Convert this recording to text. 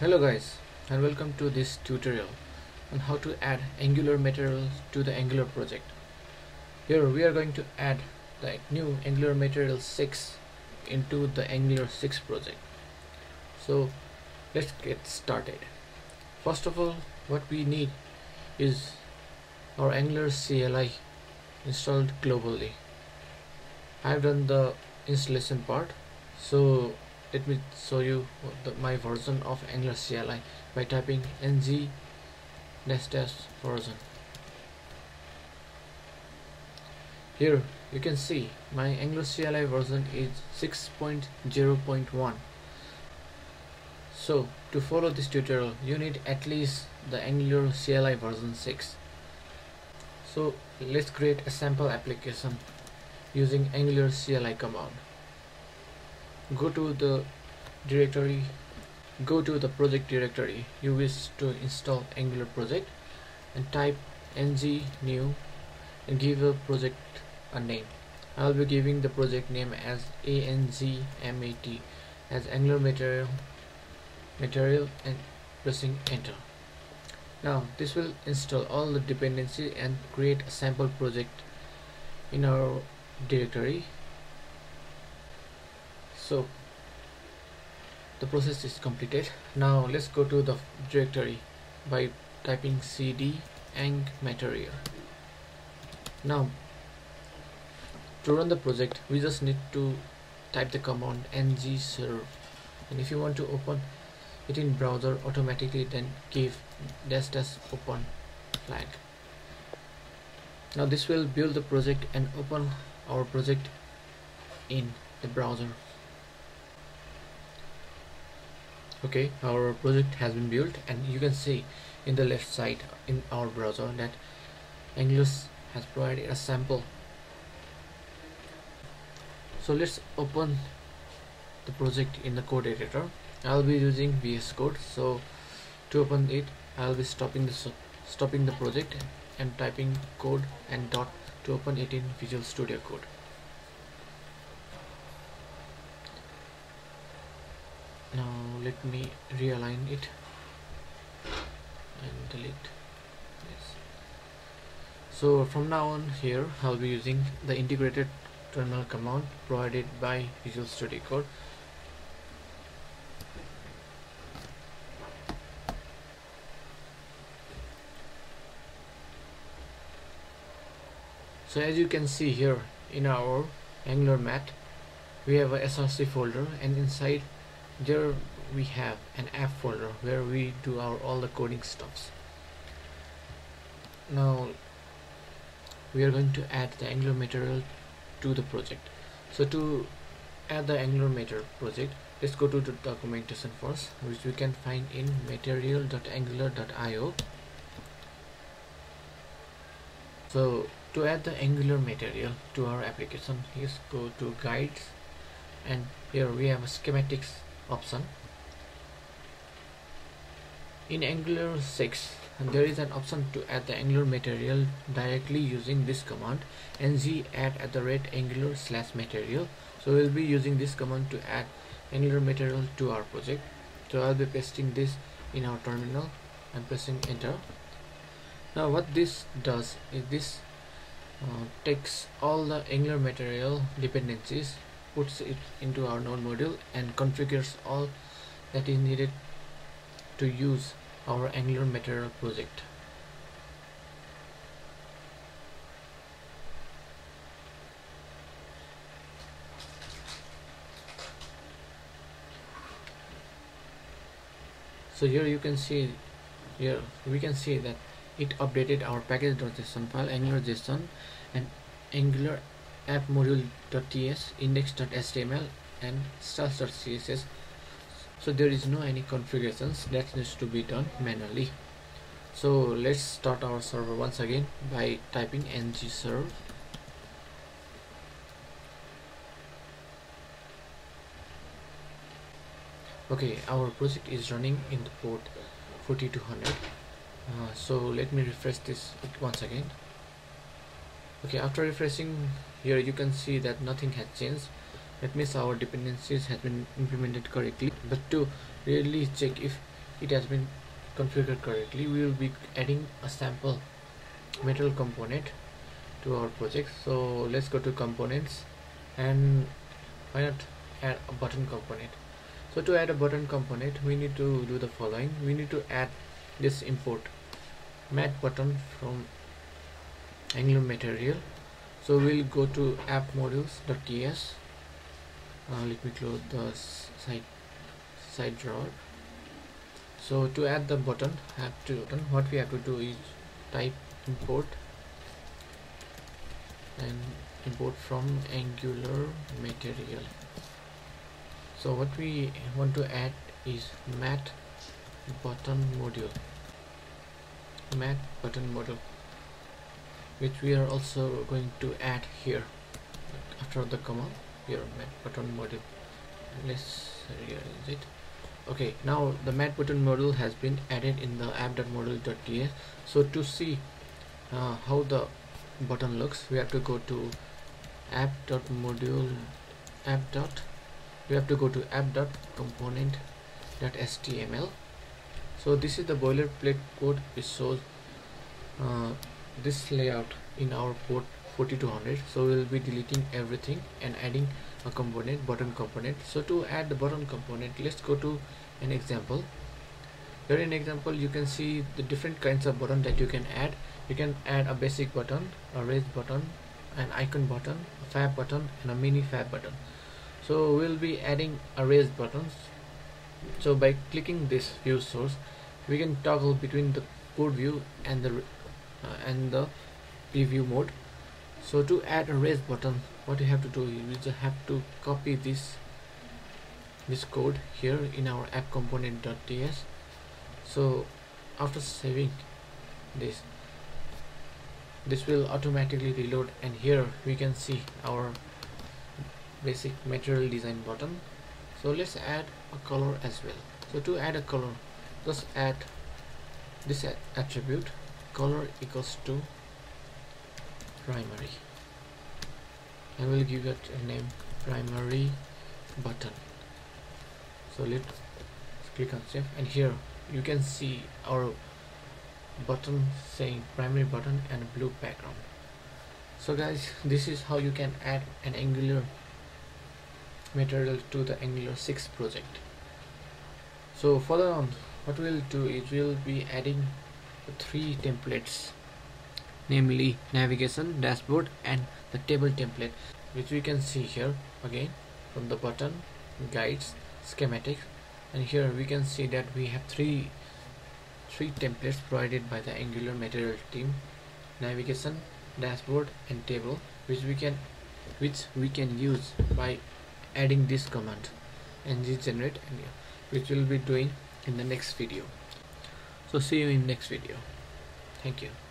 Hello guys, and welcome to this tutorial on how to add Angular material to the Angular project. Here we are going to add the new Angular Material 6 into the Angular 6 project. So let's get started. First of all, what we need is our Angular CLI installed globally. I've done the installation part, so let me show you my version of Angular CLI by typing ng -version. Here you can see my Angular CLI version is 6.0.1. So to follow this tutorial, you need at least the Angular CLI version 6. So let's create a sample application using Angular CLI command. Go to the directory, go to the project directory you wish to install Angular project, and type ng new and give the project a name. I'll be giving the project name as ANGMAT, as Angular material, and pressing enter. Now this will install all the dependencies and create a sample project in our directory. So the process is completed. Now let's go to the directory by typing cd ang material. Now to run the project, we just need to type the command ng serve, and if you want to open it in browser automatically, then give --open flag. Now this will build the project and open our project in the browser. Okay, our project has been built, and you can see in the left side in our browser that Angular has provided a sample. So let's open the project in the code editor. I'll be using VS Code, so to open it, I'll be stopping the project and typing code and dot to open it in Visual Studio Code. Now let me realign it and delete. Yes. So from now on, here I'll be using the integrated terminal command provided by Visual Studio Code. So as you can see here in our Angular mat, we have a src folder, and inside there we have an app folder where we do all the coding stuffs. Now we are going to add the Angular material to the project. So to add the Angular material project, let's go to the documentation first, which we can find in material.angular.io. So to add the Angular material to our application, let's go to guides, and here we have a schematics option. In Angular 6 there is an option to add the Angular material directly using this command ng add@angular/material. So we'll be using this command to add Angular material to our project. So I'll be pasting this in our terminal and pressing enter. Now what this does is this takes all the Angular material dependencies, puts it into our node module, and configures all that is needed to use our Angular material project. So here you can see, here we can see that it updated our package.json file, angular.json, and Angular app module.ts, index.html, and stars.css. So there is no any configurations that needs to be done manually. So let's start our server once again by typing ng serve. Okay, our project is running in the port 4200. So let me refresh this once again. Okay, after refreshing, here you can see that nothing has changed. That means our dependencies have been implemented correctly. But to really check if it has been configured correctly. We will be adding a sample material component to our project. So let's go to components and why not add a button component. So to add a button component, we need to do the following. We need to add this import MatButton from Angular Material. So we'll go to appModules.ts. Let me close the side drawer. So to add the button, what we have to do is type import and import from Angular Material. So what we want to add is MatButtonModule, which we are also going to add here after the comma here, MatButtonModule. Let's rearrange it. Okay, now the MatButtonModule has been added in the app.module.ts. So to see how the button looks, we have to go to app.component.html. So this is the boilerplate code which shows this layout in our port 4200. So we'll be deleting everything and adding a component, button component. So to add the button component, let's go to an example. Here in example, you can see the different kinds of button that you can add. You can add a basic button, a raise button, an icon button, a fab button, and a mini fab button. So we'll be adding a raise buttons. So by clicking this view source, we can toggle between the code view and the preview mode. So to add a raise button, what you have to do is you just have to copy this code here in our appComponent.ts. So after saving this will automatically reload, and here we can see our basic material design button. So let's add a color as well. So to add a color, just add this attribute color equals to primary, and we'll give it a name, primary button. So let's click on save, and here you can see our button saying primary button and a blue background. So guys, this is how you can add an Angular Material to the Angular 6 project. So further on, what we'll do is we'll be adding 3 templates, namely navigation, dashboard, and the table template, which we can see here again from the button, guides, schematics, and here we can see that we have three templates provided by the Angular Material team: navigation, dashboard, and table, which we can use by adding this command ng-generate, which we'll be doing in the next video. So see you in next video. Thank you.